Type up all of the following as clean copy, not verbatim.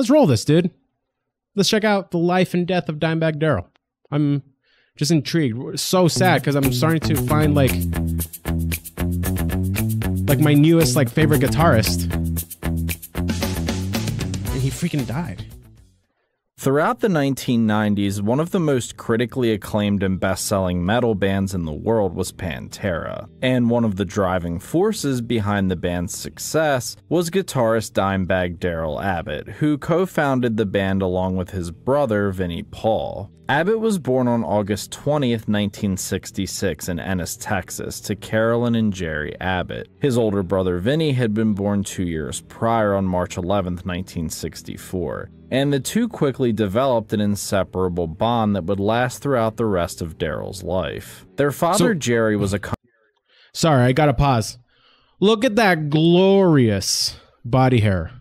Let's roll this, dude. Let's check out the life and death of Dimebag Darrell. I'm just intrigued. So sad because I'm starting to find like my newest favorite guitarist, and he freaking died. Throughout the 1990s, one of the most critically acclaimed and best-selling metal bands in the world was Pantera, and one of the driving forces behind the band's success was guitarist Dimebag Darrell Abbott, who co-founded the band along with his brother, Vinnie Paul. Abbott was born on August 20th, 1966 in Ennis, Texas, to Carolyn and Jerry Abbott. His older brother Vinnie had been born 2 years prior on March 11th, 1964, and the two quickly developed an inseparable bond that would last throughout the rest of Darrell's life. Their father, Jerry, was a... Sorry, I gotta pause. Look at that glorious body hair.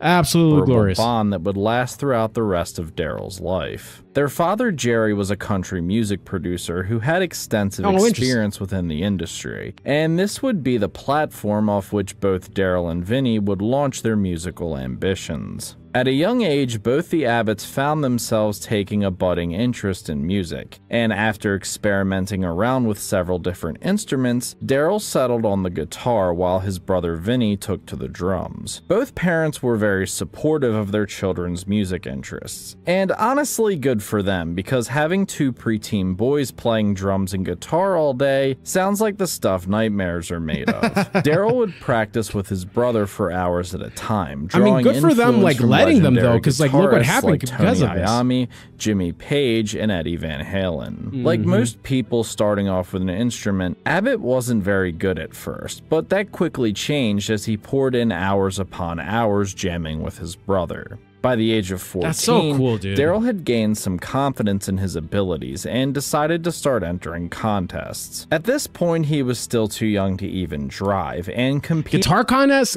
Absolutely glorious. Bond that would last throughout the rest of Darrell's life. Their father, Jerry, was a country music producer who had extensive experience within the industry, and this would be the platform off which both Darrell and Vinnie would launch their musical ambitions. At a young age, both the Abbotts found themselves taking a budding interest in music, and after experimenting around with several different instruments, Darrell settled on the guitar while his brother Vinnie took to the drums. Both parents were very supportive of their children's music interests, and honestly good for them, because having two preteen boys playing drums and guitar all day sounds like the stuff nightmares are made of. Darrell would practice with his brother for hours at a time, drawing good for them, them though, because look what happened because of this. Tony Iommi, Jimmy Page, and Eddie Van Halen. Like most people starting off with an instrument, Abbott wasn't very good at first, but that quickly changed as he poured in hours upon hours jamming with his brother. By the age of 14, Darrell had gained some confidence in his abilities and decided to start entering contests. At this point, he was still too young to even drive and compete. Guitar contests,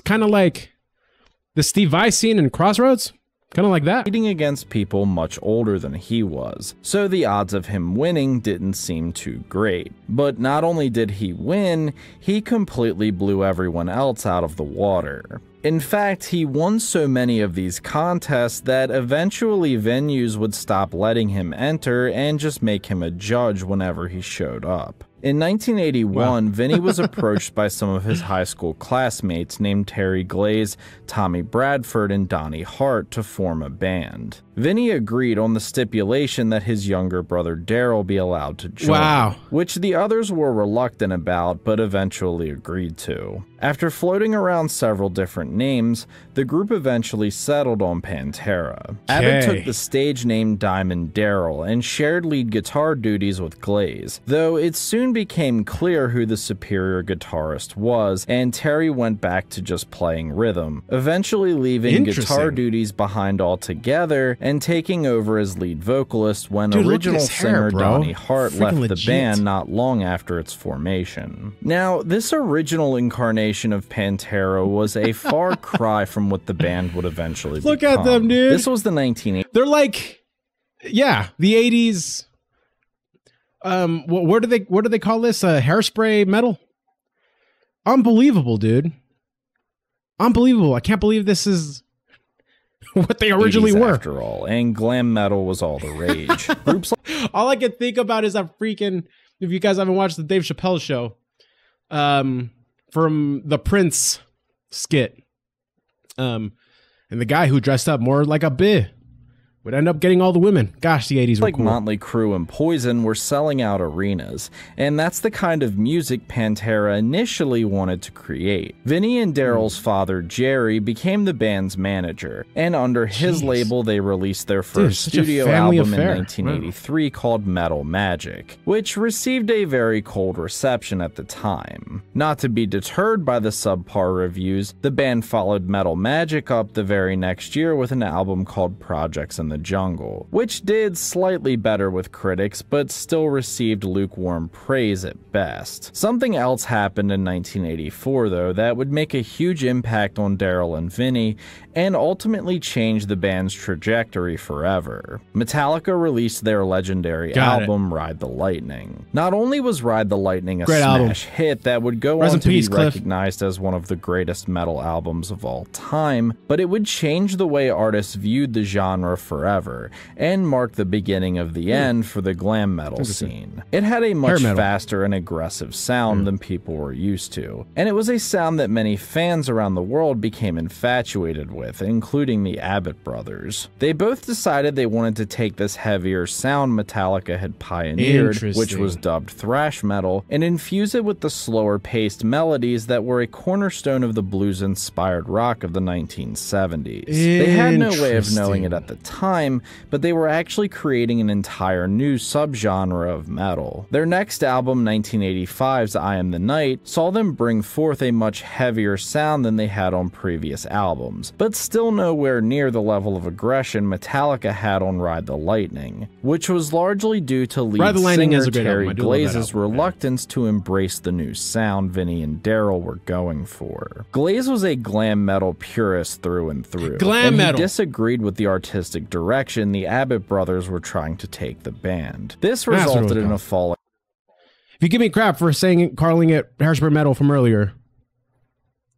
kind of like the Steve Vai scene in Crossroads? Kind of like that. Competing against people much older than he was, so the odds of him winning didn't seem too great. But not only did he win, he completely blew everyone else out of the water. In fact, he won so many of these contests that eventually venues would stop letting him enter and just make him a judge whenever he showed up. In 1981, Vinnie was approached by some of his high school classmates named Terry Glaze, Tommy Bradford, and Donnie Hart to form a band. Vinnie agreed on the stipulation that his younger brother Darrell be allowed to join, which the others were reluctant about but eventually agreed to. After floating around several different names, the group eventually settled on Pantera. Abbott took the stage name Diamond Darrell and shared lead guitar duties with Glaze, though it soon became clear who the superior guitarist was, and Terry went back to just playing rhythm, eventually leaving guitar duties behind altogether and taking over as lead vocalist when original singer Donnie Hart left the band not long after its formation. Now, this original incarnation of Pantera was a far cry from what the band would eventually become. Look at them, dude. This was the 1980s. They're like, the 80s. What do they call this? Hairspray metal. Unbelievable, dude. Unbelievable. I can't believe this is what they originally were. After all, and glam metal was all the rage. Groups all I can think about is that freaking, if you guys haven't watched the Dave Chappelle show, from the Prince skit, and the guy who dressed up more like a bee would end up getting all the women. Gosh, the 80s were cool. Motley Crue and Poison were selling out arenas, and that's the kind of music Pantera initially wanted to create. Vinnie and Darrell's father, Jerry, became the band's manager, and under his label they released their first studio album in 1983 called Metal Magic, which received a very cold reception at the time. Not to be deterred by the subpar reviews, the band followed Metal Magic up the very next year with an album called Projects in the Jungle, which did slightly better with critics, but still received lukewarm praise at best. Something else happened in 1984, though, that would make a huge impact on Darrell and Vinnie, and ultimately change the band's trajectory forever. Metallica released their legendary album, Ride the Lightning. Not only was Ride the Lightning a smash hit that would go on to be recognized as one of the greatest metal albums of all time, but it would change the way artists viewed the genre forever, and mark the beginning of the end for the glam metal scene. It had a much faster and aggressive sound than people were used to, and it was a sound that many fans around the world became infatuated with, including the Abbott brothers. They both decided they wanted to take this heavier sound Metallica had pioneered, which was dubbed thrash metal, and infuse it with the slower-paced melodies that were a cornerstone of the blues-inspired rock of the 1970s. They had no way of knowing it at the time, but they were actually creating an entire new subgenre of metal. Their next album, 1985's I Am the Night, saw them bring forth a much heavier sound than they had on previous albums, but still nowhere near the level of aggression Metallica had on Ride the Lightning, which was largely due to lead singer Terry Glaze's reluctance to embrace the new sound Vinnie and Darrell were going for. Glaze was a glam metal purist through and through, and he disagreed with the artistic direction the Abbott brothers were trying to take the band. This resulted in a falling. If you give me crap for calling it Harrisburg metal from earlier,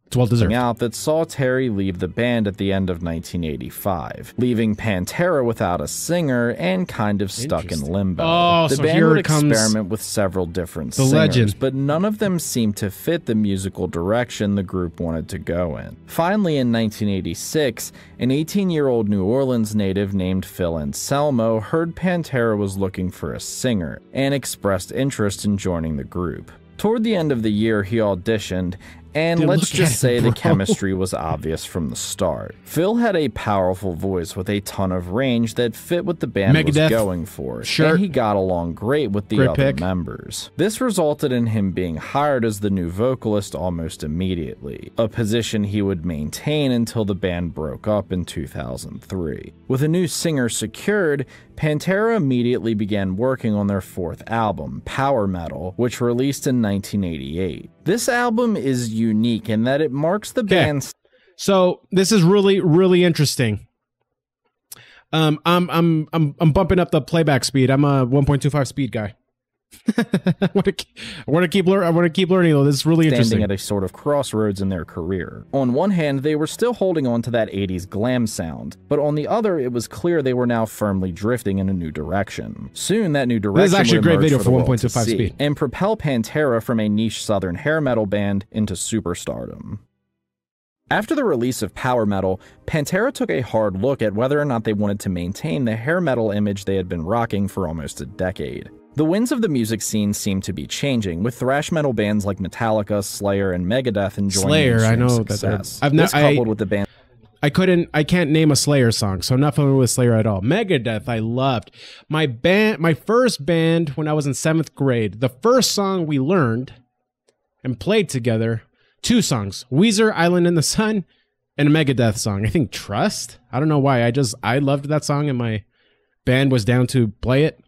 it's well deserved. Out that saw Terry leave the band at the end of 1985, leaving Pantera without a singer and kind of stuck in limbo. The band would experiment with several different singers, but none of them seemed to fit the musical direction the group wanted to go in. Finally, in 1986, an 18-year-old New Orleans native named Phil Anselmo heard Pantera was looking for a singer and expressed interest in joining the group. Toward the end of the year, he auditioned, and let's just say the chemistry was obvious from the start. Phil had a powerful voice with a ton of range that fit what the band was going for, and he got along great with the other members. This resulted in him being hired as the new vocalist almost immediately, a position he would maintain until the band broke up in 2003. With a new singer secured, Pantera immediately began working on their fourth album, Power Metal, which released in 1988. This album is unique in that it marks the band's... So this is really, really interesting. I'm bumping up the playback speed. I'm a 1.25 speed guy. I want to keep learning, though. This is really interesting. Standing at a sort of crossroads in their career. On one hand, they were still holding on to that 80s glam sound, but on the other, it was clear they were now firmly drifting in a new direction. Soon, that new direction would emerge and propel Pantera from a niche southern hair metal band into superstardom. After the release of Power Metal, Pantera took a hard look at whether or not they wanted to maintain the hair metal image they had been rocking for almost a decade. The winds of the music scene seemed to be changing, with thrash metal bands like Metallica, Slayer, and Megadeth enjoying success. I can't name a Slayer song, so I'm not familiar with Slayer at all. Megadeth, I loved. My first band when I was in 7th grade, the first song we learned and played together, two songs, Weezer, Island in the Sun, and a Megadeth song. I think Trust? I don't know why. I loved that song, and my band was down to play it.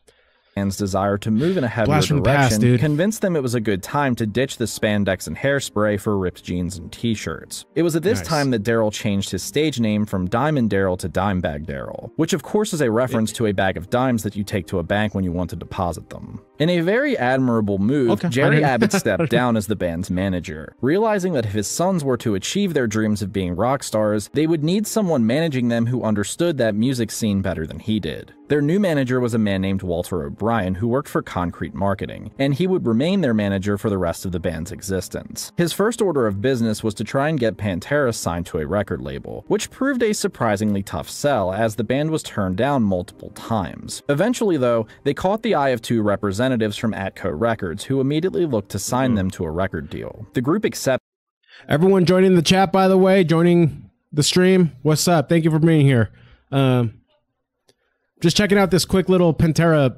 Desire to move in a heavier direction convinced them it was a good time to ditch the spandex and hairspray for ripped jeans and t-shirts. It was at this time that Darrell changed his stage name from Diamond Darrell to Dimebag Darrell, which of course is a reference to a bag of dimes that you take to a bank when you want to deposit them. In a very admirable move, Jerry Abbott stepped down as the band's manager, realizing that if his sons were to achieve their dreams of being rock stars, they would need someone managing them who understood that music scene better than he did. Their new manager was a man named Walter O'Brien, who worked for Concrete Marketing, and he would remain their manager for the rest of the band's existence. His first order of business was to try and get Pantera signed to a record label, which proved a surprisingly tough sell, as the band was turned down multiple times. Eventually, though, they caught the eye of two representatives from Atco Records, who immediately looked to sign them to a record deal. The group accepted... Everyone joining the chat, by the way, joining the stream, what's up? Thank you for being here. Just checking out this quick little Pantera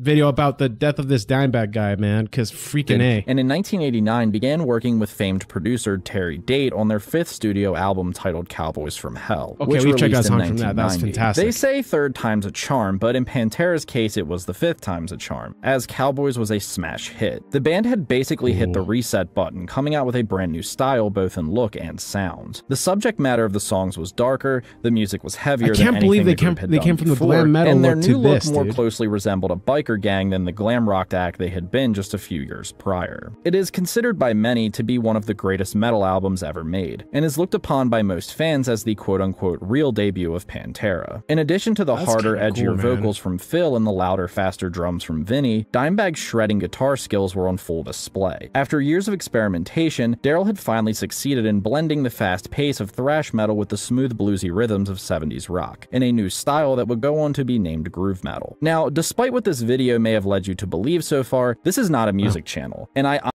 video about the death of this Dimebag guy, man, because freaking A. And in 1989, began working with famed producer Terry Date on their 5th studio album titled Cowboys from Hell. Okay, we checked out songs from that. That's fantastic. They say 3rd time's a charm, but in Pantera's case, it was the 5th time's a charm, as Cowboys was a smash hit. The band had basically hit the reset button, coming out with a brand new style, both in look and sound. The subject matter of the songs was darker, the music was heavier than anything the group had done before. I can't believe they came from the glam metal look to this, dude. And their new look more closely resembled a biker gang than the glam rock act they had been just a few years prior. It is considered by many to be one of the greatest metal albums ever made, and is looked upon by most fans as the quote-unquote real debut of Pantera. In addition to the harder, edgier vocals from Phil and the louder, faster drums from Vinnie, Dimebag's shredding guitar skills were on full display. After years of experimentation, Darrell had finally succeeded in blending the fast pace of thrash metal with the smooth bluesy rhythms of 70s rock, in a new style that would go on to be named groove metal. Now, despite what this video may have led you to believe so far, this is not a music channel, and I...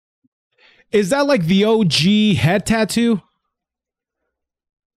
Is that like the OG head tattoo?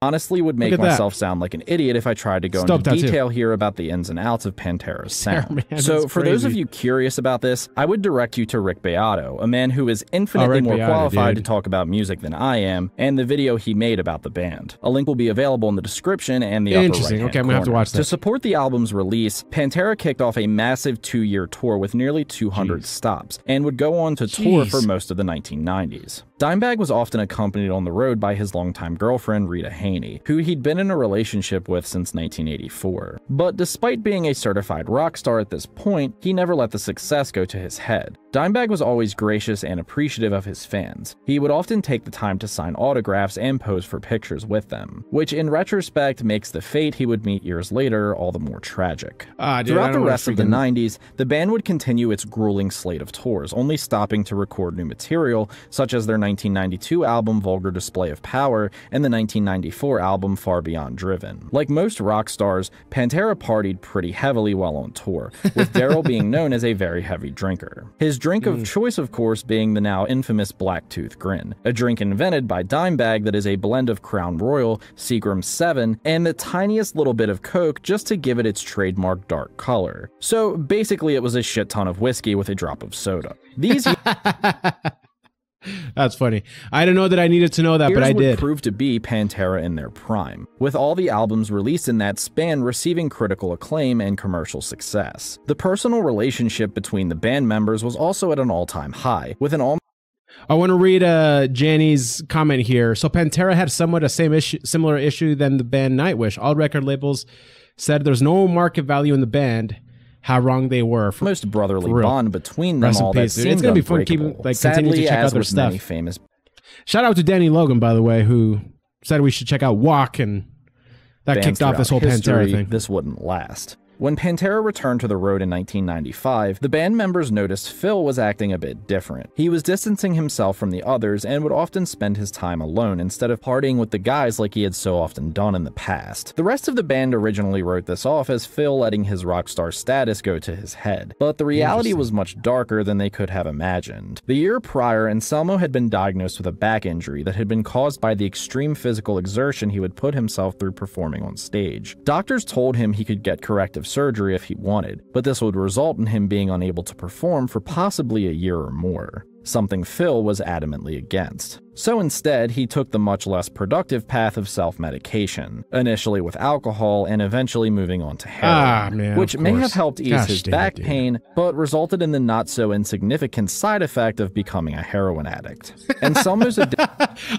Honestly, would make myself sound like an idiot if I tried to go into detail here about the ins and outs of Pantera's sound. So for those of you curious about this, I would direct you to Rick Beato, a man who is infinitely more qualified to talk about music than I am, and the video he made about the band. A link will be available in the description and the upper right-hand corner. Okay, I'm gonna have to watch that. To support the album's release, Pantera kicked off a massive 2-year tour with nearly 200 stops, and would go on to tour for most of the 1990s. Dimebag was often accompanied on the road by his longtime girlfriend, Rita Haney, who he'd been in a relationship with since 1984. But despite being a certified rock star at this point, he never let the success go to his head. Dimebag was always gracious and appreciative of his fans. He would often take the time to sign autographs and pose for pictures with them, which in retrospect makes the fate he would meet years later all the more tragic. Throughout the rest of the 90s, the band would continue its grueling slate of tours, only stopping to record new material, such as their 1992 album Vulgar Display of Power and the 1994 album Far Beyond Driven. Like most rock stars, Pantera partied pretty heavily while on tour, with Darrell being known as a very heavy drinker. His drink of choice, of course, being the now infamous Black Tooth Grin, a drink invented by Dimebag that is a blend of Crown Royal, Seagram 7, and the tiniest little bit of Coke just to give it its trademark dark color. So basically it was a shit ton of whiskey with a drop of soda. These... That's funny. I don't know that I needed to know that, but I did. Proved to be Pantera in their prime, with all the albums released in that span receiving critical acclaim and commercial success. The personal relationship between the band members was also at an all-time high, with an all... I want to read Janny's comment here. So Pantera had somewhat a similar issue than the band Nightwish. All record labels said there's no market value in the band. How wrong they were. For most brotherly bond between them all that seemed unbreakable. It's going to be fun keeping, like, continuing to check out their stuff. Famous. Shout out to Danny Logan, by the way, who said we should check out Walk, and that kicked off this whole Pantera thing. This wouldn't last. When Pantera returned to the road in 1995, the band members noticed Phil was acting a bit different. He was distancing himself from the others and would often spend his time alone instead of partying with the guys like he had so often done in the past. The rest of the band originally wrote this off as Phil letting his rock star status go to his head, but the reality was much darker than they could have imagined. The year prior, Anselmo had been diagnosed with a back injury that had been caused by the extreme physical exertion he would put himself through performing on stage. Doctors told him he could get corrective surgery if he wanted, but this would result in him being unable to perform for possibly a year or more, something Phil was adamantly against. So instead, he took the much less productive path of self-medication, initially with alcohol and eventually moving on to heroin, which may have helped ease his back pain, but resulted in the not-so-insignificant side effect of becoming a heroin addict. And Anselmo's I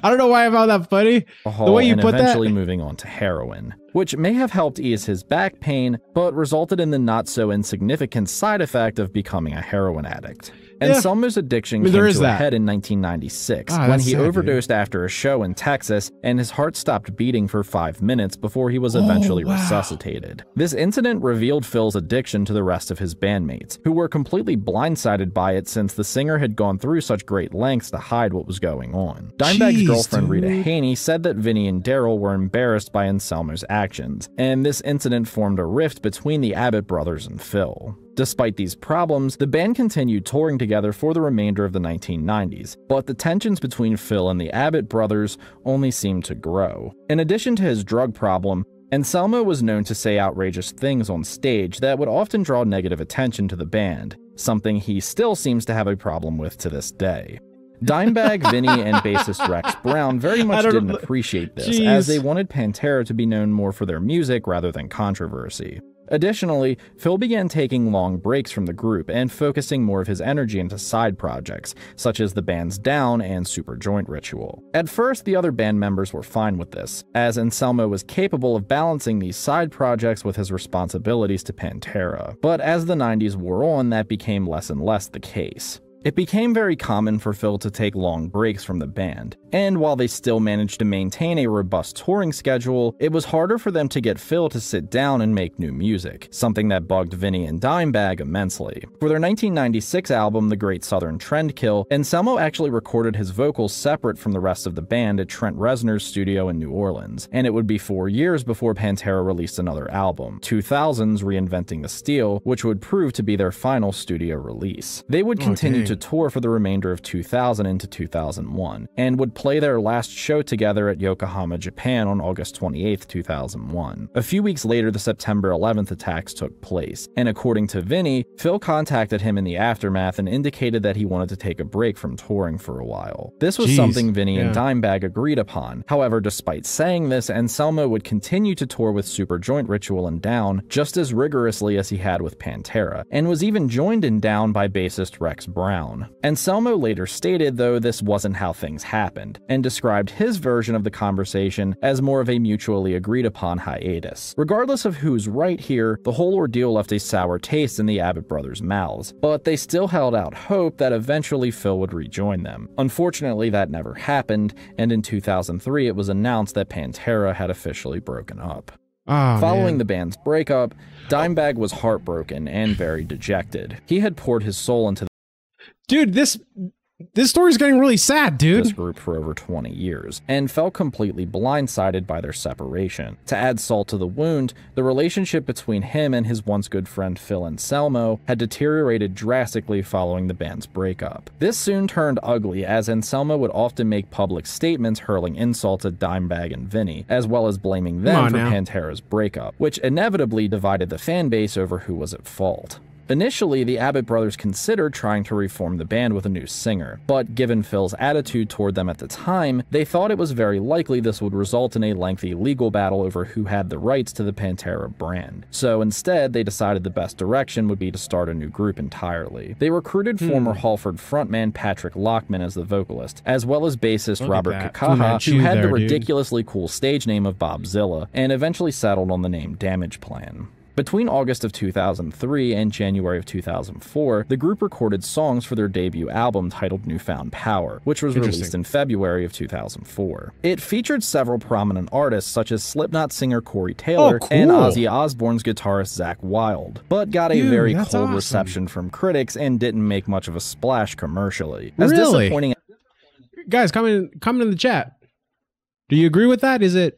don't know why I found that funny, the way you put that. Eventually moving on to heroin, which may have helped ease his back pain, but resulted in the not-so-insignificant side effect of becoming a heroin addict. And Anselmo's addiction came to a head in 1996, when he overdosed after a show in Texas, and his heart stopped beating for 5 minutes before he was eventually resuscitated. This incident revealed Phil's addiction to the rest of his bandmates, who were completely blindsided by it since the singer had gone through such great lengths to hide what was going on. Dimebag's girlfriend Rita Haney said that Vinnie and Darrell were embarrassed by Anselmo's actions, and this incident formed a rift between the Abbott brothers and Phil. Despite these problems, the band continued touring together for the remainder of the 1990s, but the tensions between Phil and the Abbott brothers only seemed to grow. In addition to his drug problem, Anselmo was known to say outrageous things on stage that would often draw negative attention to the band, something he still seems to have a problem with to this day. Dimebag, Vinnie, and bassist Rex Brown very much didn't appreciate this, as they wanted Pantera to be known more for their music rather than controversy. Additionally, Phil began taking long breaks from the group and focusing more of his energy into side projects, such as the band's Down and Superjoint Ritual. At first, the other band members were fine with this, as Anselmo was capable of balancing these side projects with his responsibilities to Pantera. But as the 90s wore on, that became less and less the case. It became very common for Phil to take long breaks from the band, and while they still managed to maintain a robust touring schedule, it was harder for them to get Phil to sit down and make new music, something that bugged Vinnie and Dimebag immensely. For their 1996 album, The Great Southern Trendkill, Anselmo actually recorded his vocals separate from the rest of the band at Trent Reznor's studio in New Orleans, and it would be 4 years before Pantera released another album, 2000's Reinventing the Steel, which would prove to be their final studio release. They would continue to tour for the remainder of 2000 into 2001, and would play their last show together at Yokohama, Japan on August 28, 2001. A few weeks later, the September 11th attacks took place, and according to Vinnie, Phil contacted him in the aftermath and indicated that he wanted to take a break from touring for a while. This was something Vinnie and Dimebag agreed upon. However, despite saying this, Anselmo would continue to tour with Superjoint Ritual and Down just as rigorously as he had with Pantera, and was even joined in Down by bassist Rex Brown. Anselmo later stated, though, this wasn't how things happened, and described his version of the conversation as more of a mutually agreed upon hiatus. Regardless of who's right here, the whole ordeal left a sour taste in the Abbott brothers' mouths, but they still held out hope that eventually Phil would rejoin them. Unfortunately, that never happened, and in 2003 it was announced that Pantera had officially broken up. Following the band's breakup, Dimebag was heartbroken and very dejected. He had poured his soul into the Dude, this story's getting really sad, dude. This group for over 20 years, and felt completely blindsided by their separation. To add salt to the wound, the relationship between him and his once good friend Phil Anselmo had deteriorated drastically following the band's breakup. This soon turned ugly, as Anselmo would often make public statements hurling insults at Dimebag and Vinnie, as well as blaming them for Pantera's breakup, which inevitably divided the fanbase over who was at fault. Initially, the Abbott brothers considered trying to reform the band with a new singer, but given Phil's attitude toward them at the time, they thought it was very likely this would result in a lengthy legal battle over who had the rights to the Pantera brand. So instead, they decided the best direction would be to start a new group entirely. They recruited former Halford frontman Patrick Lachman as the vocalist, as well as bassist Robert Kakaha, who had the ridiculously cool stage name of Bobzilla, and eventually settled on the name Damage Plan. Between August of 2003 and January of 2004, the group recorded songs for their debut album titled Newfound Power, which was released in February of 2004. It featured several prominent artists such as Slipknot singer Corey Taylor and Ozzy Osbourne's guitarist Zakk Wylde, but got a very cold reception from critics and didn't make much of a splash commercially. As disappointing... Guys, comment in the chat. Do you agree with that? Is it...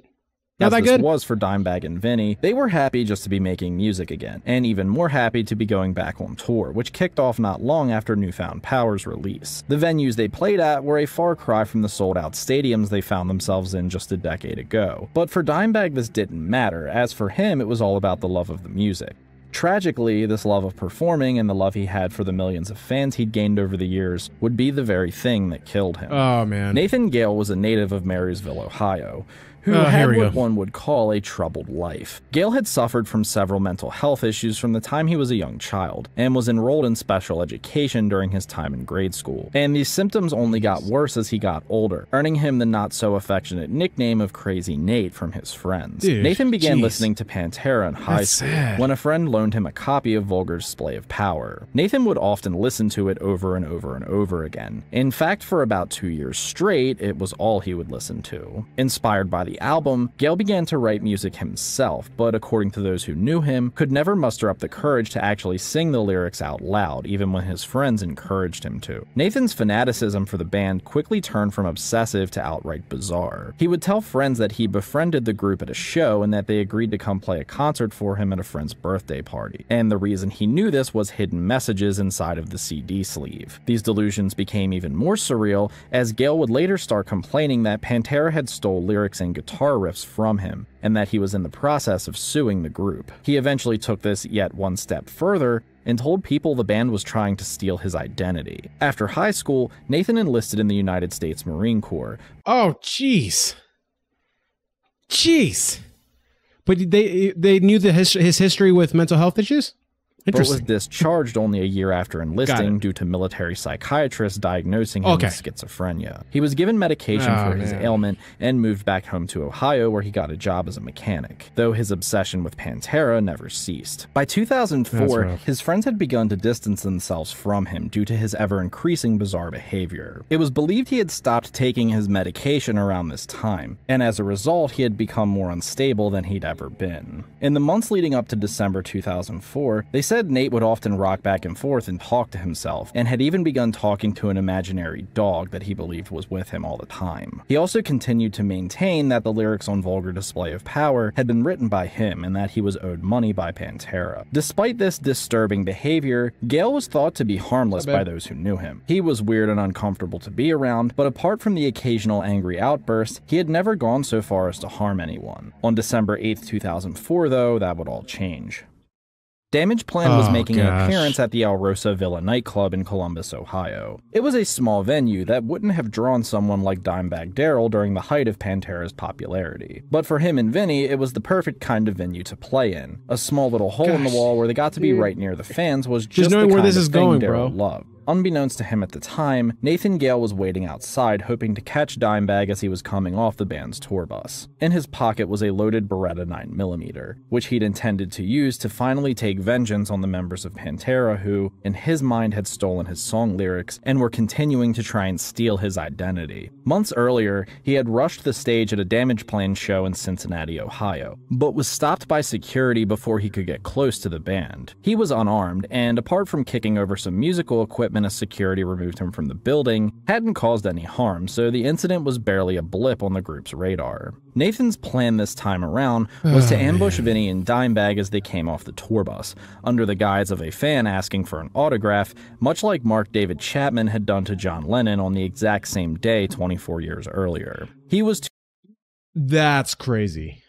As this was for Dimebag and Vinnie, they were happy just to be making music again, and even more happy to be going back on tour, which kicked off not long after Newfound Power's release. The venues they played at were a far cry from the sold-out stadiums they found themselves in just a decade ago. But for Dimebag, this didn't matter, as for him, it was all about the love of the music. Tragically, this love of performing and the love he had for the millions of fans he'd gained over the years would be the very thing that killed him. Oh, man. Nathan Gale was a native of Marysville, Ohio, who had what one would call a troubled life. Gale had suffered from several mental health issues from the time he was a young child, and was enrolled in special education during his time in grade school. And these symptoms only got worse as he got older, earning him the not-so-affectionate nickname of Crazy Nate from his friends. Dude, Nathan began listening to Pantera in high school when a friend loaned him a copy of Vulgar Display of Power. Nathan would often listen to it over and over and over again. In fact, for about 2 years straight, it was all he would listen to. Inspired by the album, Gale began to write music himself, but according to those who knew him, could never muster up the courage to actually sing the lyrics out loud, even when his friends encouraged him to. Nathan's fanaticism for the band quickly turned from obsessive to outright bizarre. He would tell friends that he befriended the group at a show and that they agreed to come play a concert for him at a friend's birthday party, and the reason he knew this was hidden messages inside of the CD sleeve. These delusions became even more surreal, as Gale would later start complaining that Pantera had stole lyrics and guitar guitar riffs from him, and that he was in the process of suing the group. He eventually took this yet one step further and told people the band was trying to steal his identity. After high school, Nathan enlisted in the United States Marine Corps. Oh, jeez. Jeez. But they knew the his history with mental health issues? Interesting. But was discharged only a year after enlisting due to military psychiatrists diagnosing him with schizophrenia. He was given medication for his ailment and moved back home to Ohio, where he got a job as a mechanic, though his obsession with Pantera never ceased. By 2004, his friends had begun to distance themselves from him due to his ever-increasing bizarre behavior. It was believed he had stopped taking his medication around this time, and as a result, he had become more unstable than he'd ever been. In the months leading up to December 2004, they said Nate would often rock back and forth and talk to himself, and had even begun talking to an imaginary dog that he believed was with him all the time. He also continued to maintain that the lyrics on Vulgar Display of Power had been written by him, and that he was owed money by Pantera. Despite this disturbing behavior, Gale was thought to be harmless by those who knew him. He was weird and uncomfortable to be around, but apart from the occasional angry outburst, he had never gone so far as to harm anyone. On December 8th, 2004, though, that would all change. Damage Plan was making an appearance at the El Rosa Villa nightclub in Columbus, Ohio. It was a small venue that wouldn't have drawn someone like Dimebag Darrell during the height of Pantera's popularity. But for him and Vinnie, it was the perfect kind of venue to play in. A small little hole in the wall where they got to be right near the fans was just the kind of thing Darrell loved. Unbeknownst to him at the time, Nathan Gale was waiting outside, hoping to catch Dimebag as he was coming off the band's tour bus. In his pocket was a loaded Beretta 9mm, which he'd intended to use to finally take vengeance on the members of Pantera who, in his mind, had stolen his song lyrics and were continuing to try and steal his identity. Months earlier, he had rushed the stage at a Damage Plan show in Cincinnati, Ohio, but was stopped by security before he could get close to the band. He was unarmed, and apart from kicking over some musical equipment as security removed him from the building, hadn't caused any harm, so the incident was barely a blip on the group's radar. Nathan's plan this time around was to ambush Vinnie and Dimebag as they came off the tour bus, under the guise of a fan asking for an autograph, much like Mark David Chapman had done to John Lennon on the exact same day 24 years earlier. He was That's crazy.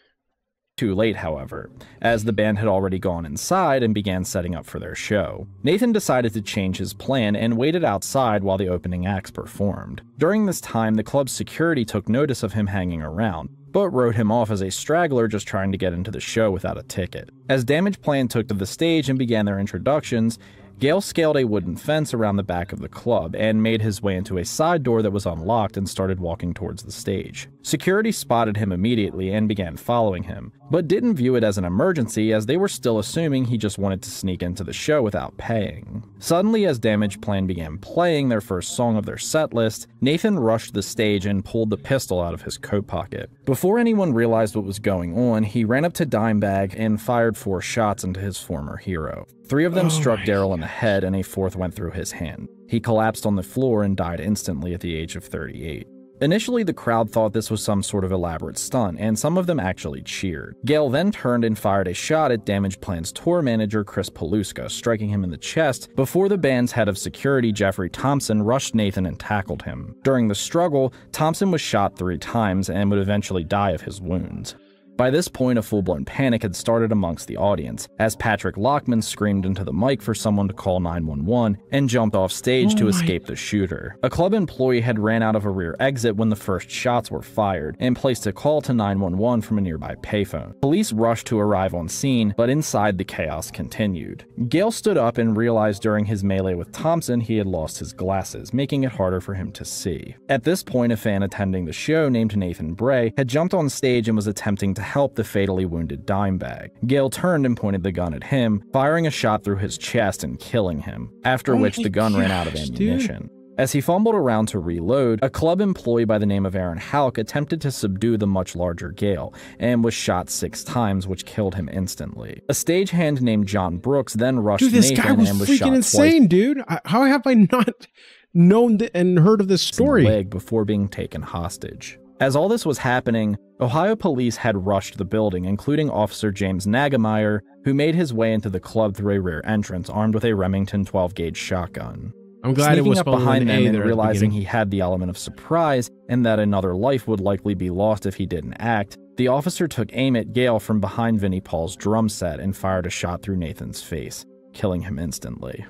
Too late, however, as the band had already gone inside and began setting up for their show. Nathan decided to change his plan and waited outside while the opening acts performed. During this time, the club's security took notice of him hanging around, but wrote him off as a straggler just trying to get into the show without a ticket. As Damage Plan took to the stage and began their introductions, Gale scaled a wooden fence around the back of the club and made his way into a side door that was unlocked and started walking towards the stage. Security spotted him immediately and began following him, but didn't view it as an emergency as they were still assuming he just wanted to sneak into the show without paying. Suddenly, as Damage Plan began playing their first song of their set list, Nathan rushed the stage and pulled the pistol out of his coat pocket. Before anyone realized what was going on, he ran up to Dimebag and fired 4 shots into his former hero. 3 of them struck Darrell in the head and a 4th went through his hand. He collapsed on the floor and died instantly at the age of 38. Initially, the crowd thought this was some sort of elaborate stunt, and some of them actually cheered. Gale then turned and fired a shot at Damage Plan's tour manager Chris Paluska, striking him in the chest before the band's head of security Jeffrey Thompson rushed Nathan and tackled him. During the struggle, Thompson was shot 3 times and would eventually die of his wounds. By this point, a full-blown panic had started amongst the audience, as Patrick Lachman screamed into the mic for someone to call 911 and jumped off stage to escape the shooter. A club employee had ran out of a rear exit when the first shots were fired and placed a call to 911 from a nearby payphone. Police rushed to arrive on scene, but inside the chaos continued. Gale stood up and realized during his melee with Thompson he had lost his glasses, making it harder for him to see. At this point, a fan attending the show named Nathan Bray had jumped on stage and was attempting to help the fatally wounded Dimebag. Gale turned and pointed the gun at him, firing a shot through his chest and killing him, after which the gun ran out of ammunition. As he fumbled around to reload, a club employee by the name of Aaron Houck attempted to subdue the much larger Gale, and was shot 6 times, which killed him instantly. A stagehand named John Brooks then rushed Nathan and was shot twice. Dude, how have I not known and heard of this story? In the leg before being taken hostage. As all this was happening, Ohio police had rushed the building, including Officer James Nagemeyer, who made his way into the club through a rear entrance armed with a Remington 12-gauge shotgun. I'm glad sneaking it was up behind them and realizing he had the element of surprise and that another life would likely be lost if he didn't act. The officer took aim at Gale from behind Vinnie Paul's drum set and fired a shot through Nathan's face, killing him instantly.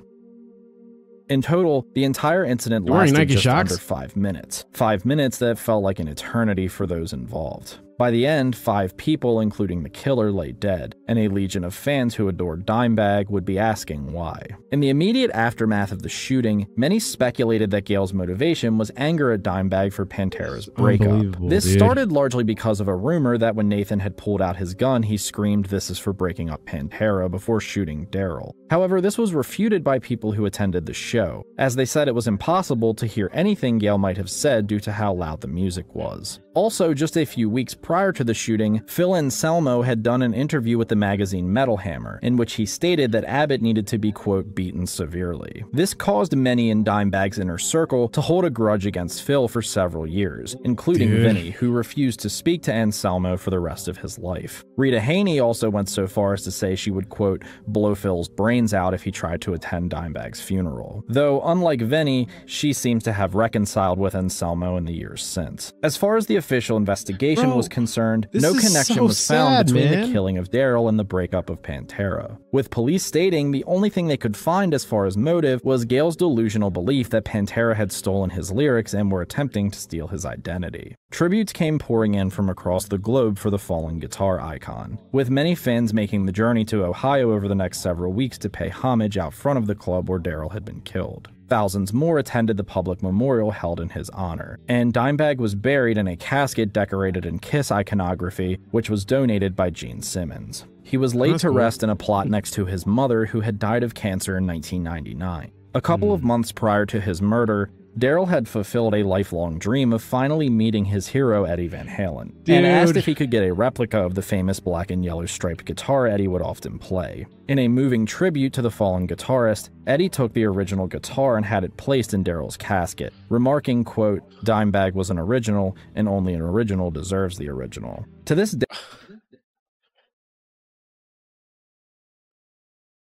In total, the entire incident lasted just under 5 minutes. 5 minutes that felt like an eternity for those involved. By the end, 5 people, including the killer, lay dead, and a legion of fans who adored Dimebag would be asking why. In the immediate aftermath of the shooting, many speculated that Gale's motivation was anger at Dimebag for Pantera's breakup. This started largely because of a rumor that when Nathan had pulled out his gun, he screamed, "This is for breaking up Pantera," before shooting Darrell. However, this was refuted by people who attended the show, as they said it was impossible to hear anything Gale might have said due to how loud the music was. Also, just a few weeks prior to the shooting, Phil Anselmo had done an interview with the magazine Metal Hammer, in which he stated that Abbott needed to be, quote, beaten severely. This caused many in Dimebag's inner circle to hold a grudge against Phil for several years, including Vinnie, who refused to speak to Anselmo for the rest of his life. Rita Haney also went so far as to say she would, quote, blow Phil's brains out if he tried to attend Dimebag's funeral. Though, unlike Vinnie, she seems to have reconciled with Anselmo in the years since. As far as the official investigation was concerned, no connection was found between the killing of Darrell and the breakup of Pantera, with police stating the only thing they could find as far as motive was Gale's delusional belief that Pantera had stolen his lyrics and were attempting to steal his identity. Tributes came pouring in from across the globe for the fallen guitar icon, with many fans making the journey to Ohio over the next several weeks to pay homage out front of the club where Darrell had been killed. Thousands more attended the public memorial held in his honor, and Dimebag was buried in a casket decorated in Kiss iconography, which was donated by Gene Simmons. He was laid to rest in a plot next to his mother, who had died of cancer in 1999. A couple of months prior to his murder, Darrell had fulfilled a lifelong dream of finally meeting his hero Eddie Van Halen, and asked if he could get a replica of the famous black and yellow striped guitar Eddie would often play. In a moving tribute to the fallen guitarist, Eddie took the original guitar and had it placed in Darrell's casket, remarking, quote, "Dimebag was an original, and only an original deserves the original." To this day...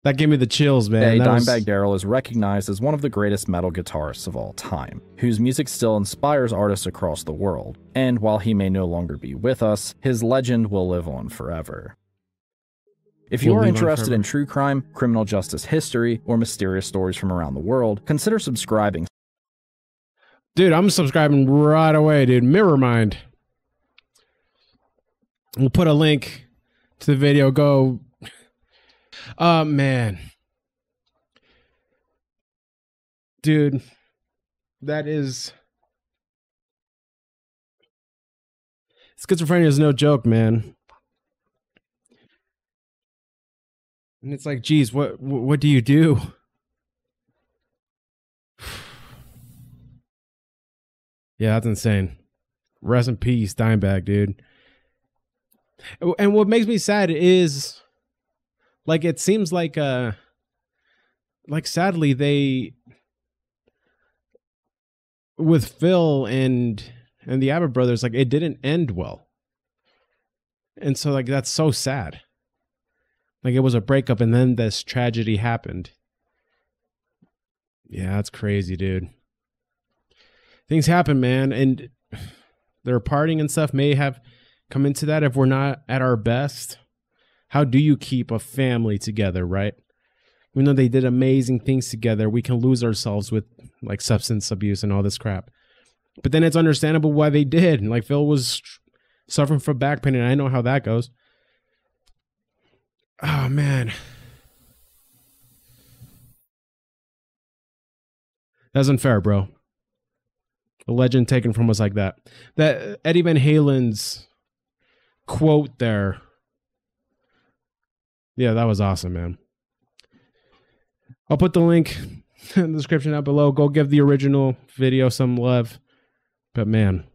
That gave me the chills, man. Dimebag Darrell is recognized as one of the greatest metal guitarists of all time, whose music still inspires artists across the world. And while he may no longer be with us, his legend will live on forever. If you are interested in true crime, criminal justice history, or mysterious stories from around the world, consider subscribing. Dude, I'm subscribing right away, dude. Mirrormind. We'll put a link to the video. Go... man, dude, that is schizophrenia is no joke, man. And it's like, geez, what do you do? Yeah, that's insane. Rest in peace, Dimebag, dude. And what makes me sad is, like, it seems like, sadly, with Phil and the Abbott brothers, like, it didn't end well. And so, like, that's so sad. Like, it was a breakup, and then this tragedy happened. Yeah, that's crazy, dude. Things happen, man, and their partying and stuff may have come into that if we're not at our best. How do you keep a family together, right? Even though they did amazing things together, we can lose ourselves with, like, substance abuse and all this crap. But then it's understandable why they did. Like, Phil was suffering from back pain, and I know how that goes. Oh, man. That's unfair, bro. A legend taken from us like that. That Eddie Van Halen's quote there. Yeah, that was awesome, man. I'll put the link in the description down below. Go give the original video some love. But, man...